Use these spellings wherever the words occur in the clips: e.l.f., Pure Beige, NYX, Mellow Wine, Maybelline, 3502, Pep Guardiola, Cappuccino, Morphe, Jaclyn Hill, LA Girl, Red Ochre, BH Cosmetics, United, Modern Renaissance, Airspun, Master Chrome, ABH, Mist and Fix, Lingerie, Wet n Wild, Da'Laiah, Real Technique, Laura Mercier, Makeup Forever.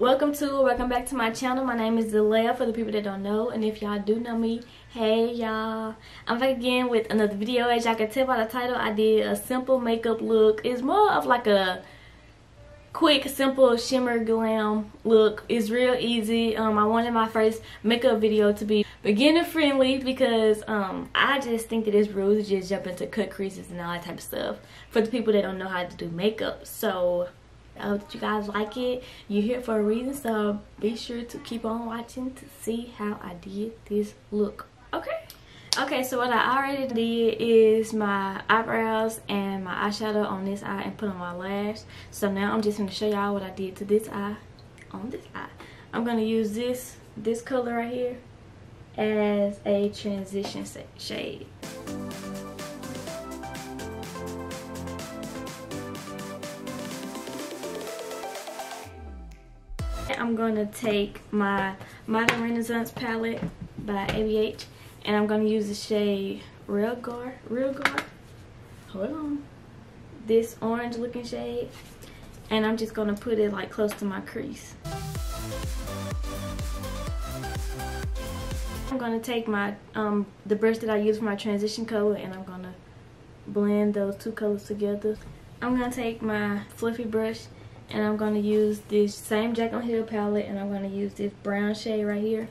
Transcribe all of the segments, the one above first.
Welcome back to my channel. My name is Da'Laiah for the people that don't know, and if y'all do know me, hey y'all, I'm back again with another video. As y'all can tell by the title, I did a simple makeup look. It's more of like a quick, simple shimmer glam look. It's real easy. I wanted my first makeup video to be beginner friendly because I just think that it's rude to just jump into cut creases and all that type of stuff for the people that don't know how to do makeup. So I hope that you guys like it. You're here for a reason, so be sure to keep on watching to see how I did this look. Okay, so what I already did is my eyebrows and my eyeshadow on this eye and put on my lash. So now I'm just going to show y'all what I did to this eye. On this eye, I'm going to use this color right here as a transition shade. I'm going to take my Modern Renaissance palette by ABH, and I'm going to use the shade Realgar. Hold on. This orange looking shade. And I'm just going to put it like close to my crease. I'm going to take my the brush that I use for my transition color, and I'm going to blend those two colors together. I'm going to take my fluffy brush, and I'm going to use this same Jaclyn Hill palette, and I'm going to use this brown shade right here,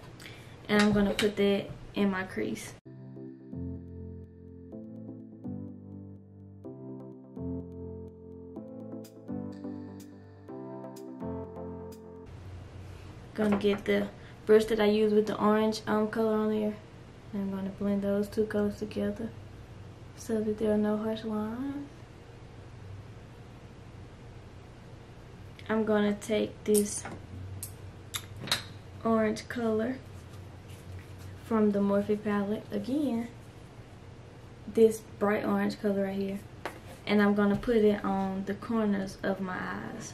and I'm going to put that in my crease. Going to get the brush that I use with the orange color on there, and I'm going to blend those two colors together so that there are no harsh lines. I'm going to take this orange color from the Morphe palette, again, this bright orange color right here, and I'm going to put it on the corners of my eyes.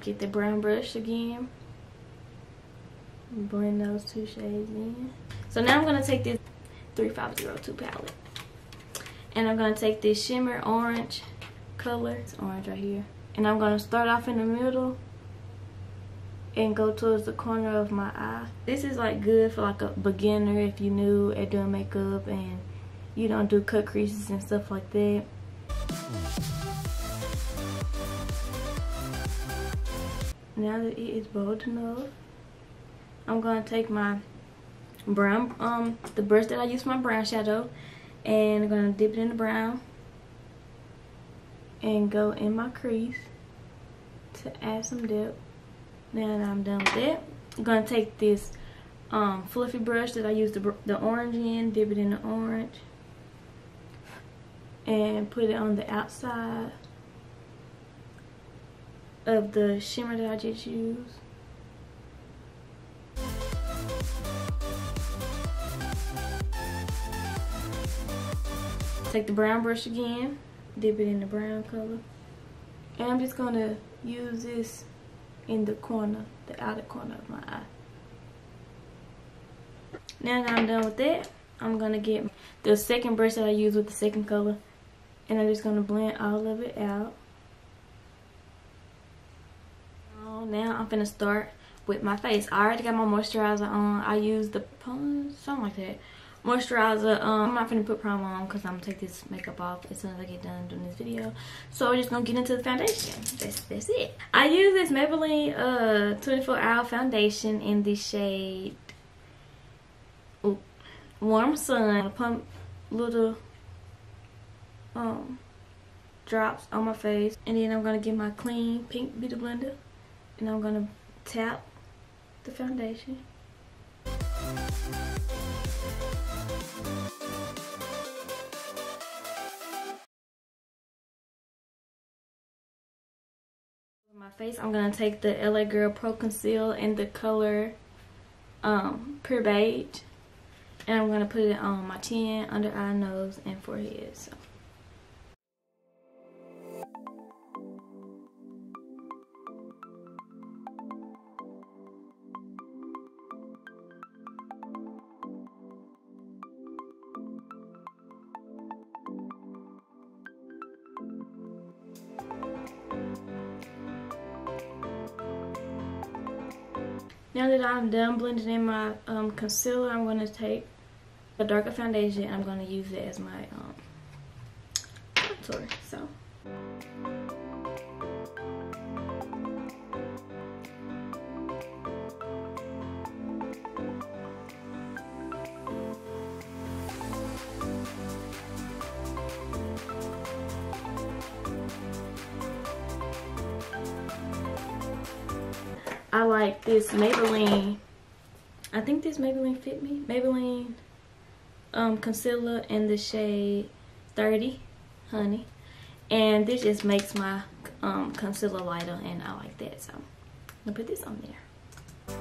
Get the brown brush again. Blend those two shades in. So now I'm going to take this 3502 palette, and I'm going to take this shimmer orange color, it's orange right here, and I'm going to start off in the middle and go towards the corner of my eye. This is like good for like a beginner if you're new at doing makeup and you don't do cut creases and stuff like that. Now that it is bold enough, I'm going to take my brown, the brush that I use for my brown shadow, and I'm going to dip it in the brown and go in my crease to add some depth. Now that I'm done with that, I'm going to take this fluffy brush that I use the orange in, dip it in the orange, and put it on the outside of the shimmer that I just used. Take the brown brush again, dip it in the brown color, and I'm just going to use this in the corner, the outer corner of my eye. Now that I'm done with that, I'm going to get the second brush that I use with the second color, and I'm just going to blend all of it out. Now I'm going to start with my face. I already got my moisturizer on. I used the Pond, something like that. Moisturizer. I'm not finna put primer on because I'm gonna take this makeup off as soon as I get done doing this video. So we're just gonna get into the foundation. That's it. I use this Maybelline 24-hour foundation in the shade Warm Sun. I pump little drops on my face, and then I'm gonna get my clean pink beauty blender, and I'm gonna tap the foundation. My face, I'm gonna take the LA Girl Pro Conceal in the color Pure Beige, and I'm gonna put it on my chin, under eye, nose, and forehead. So Now that I'm done blending in my concealer, I'm going to take a darker foundation and I'm going to use it as my contour. So. I like this Maybelline, I think this Maybelline Fit Me, Maybelline concealer in the shade 30, honey. And this just makes my concealer lighter, and I like that, so I'm gonna put this on there.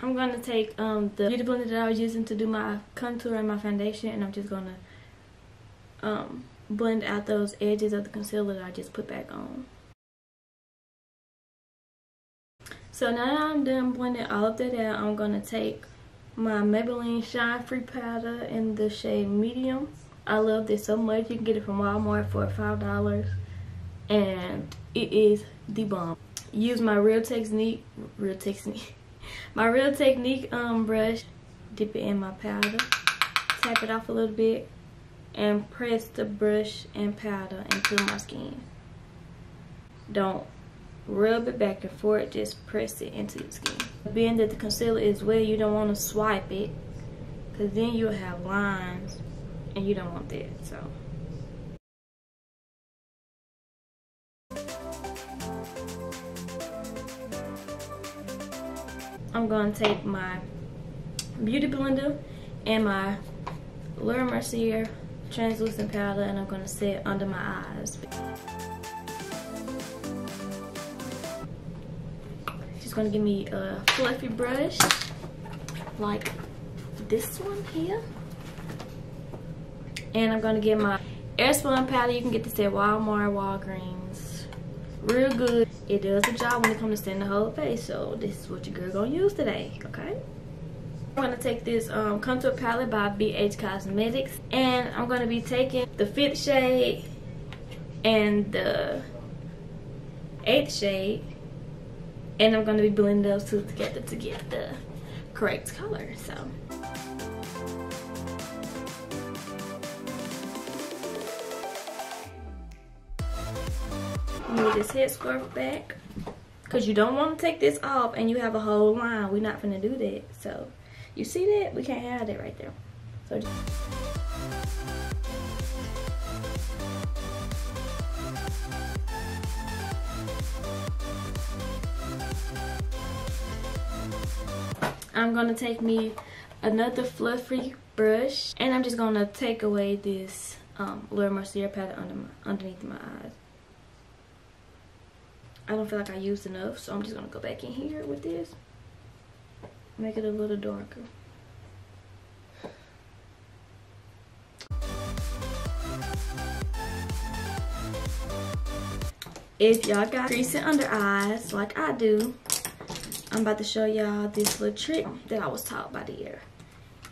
I'm going to take the beauty blender that I was using to do my contour and my foundation, and I'm just going to blend out those edges of the concealer that I just put back on. So now that I'm done blending all of that out, I'm going to take my Maybelline Shine Free Powder in the shade Medium. I love this so much. You can get it from Walmart for $5, and it is the bomb. Use my Real Technique brush, dip it in my powder, tap it off a little bit, and press the brush and powder into my skin. Don't rub it back and forth, just press it into your skin. Being that the concealer is wet, you don't want to swipe it, because then you'll have lines, and you don't want that, so. I'm going to take my beauty blender and my Laura Mercier translucent powder, and I'm going to set it under my eyes. She's going to give me a fluffy brush like this one here. And I'm going to get my Airspun powder. You can get this at Walmart, Walgreens. Real good. It does a job when it comes to setting the whole face, so this is what your girl gonna use today, okay? I'm gonna take this contour palette by BH Cosmetics, and I'm gonna be taking the 5th shade and the 8th shade, and I'm gonna be blending those two together to get the correct color, so. Move this headscarf back, because you don't want to take this off and you have a whole line. We're not gonna do that. So you see that? We can't have that right there. So just I'm gonna take me another fluffy brush, and I'm just gonna take away this Laura Mercier powder underneath my eyes. I don't feel like I used enough, so I'm just gonna go back in here with this. Make it a little darker. If y'all got recent under eyes like I do, I'm about to show y'all this little trick that I was taught by Da'Laiah.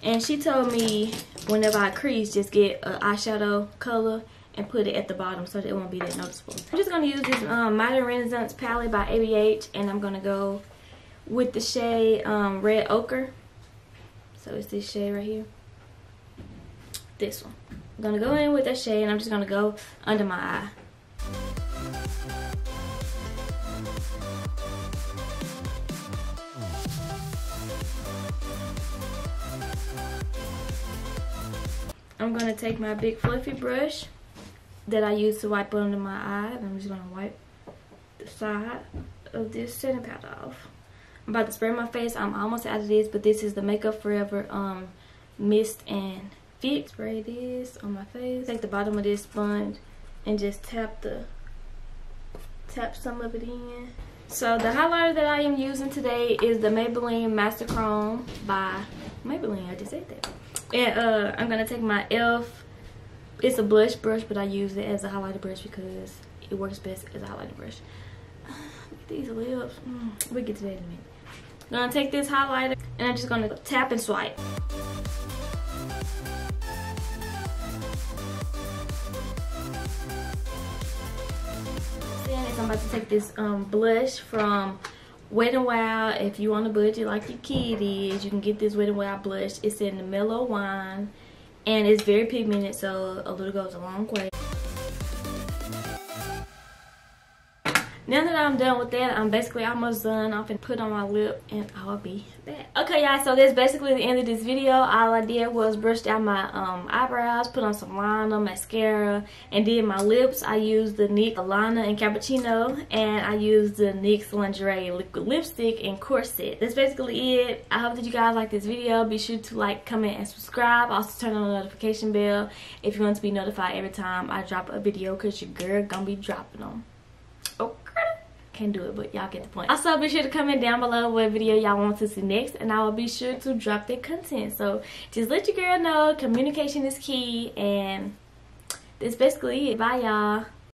And she told me whenever I crease, just get an eyeshadow color and put it at the bottom so that it won't be that noticeable. I'm just gonna use this Modern Renaissance palette by ABH, and I'm gonna go with the shade Red Ochre. So it's this shade right here, this one. I'm gonna go in with that shade, and I'm just gonna go under my eye. I'm gonna take my big fluffy brush that I use to wipe under my eye. I'm just gonna wipe the side of this setting powder off. I'm about to spray my face. I'm almost out of this, but this is the Makeup Forever Mist and Fix. Spray this on my face. Take the bottom of this sponge and just tap some of it in. So the highlighter that I am using today is the Maybelline Master Chrome by Maybelline. I just said that. And I'm gonna take my e.l.f. It's a blush brush, but I use it as a highlighter brush because it works best as a highlighter brush. These lips, we'll get to that in a minute. I'm gonna take this highlighter and I'm just gonna tap and swipe. Then I'm about to take this blush from Wet n Wild. If you on a budget like your kid is, you can get this Wet n Wild blush. It's in the Mellow Wine and it's very pigmented, so a little goes a long way. Now that I'm done with that, I'm basically almost done. I'm gonna put on my lip and I'll be back. Okay, y'all, so that's basically the end of this video. All I did was brushed out my eyebrows, put on some liner, mascara, and did my lips. I used the NYX liner and Cappuccino, and I used the NYX Lingerie liquid lipstick and corset. That's basically it. I hope that you guys like this video. Be sure to like, comment, and subscribe. Also, turn on the notification bell if you want to be notified every time I drop a video, because your girl gonna be dropping them. Can't do it, but y'all get the point. Also, be sure to comment down below what video y'all want to see next, and I will be sure to drop the content. So just let your girl know, communication is key, and that's basically it. Bye, y'all.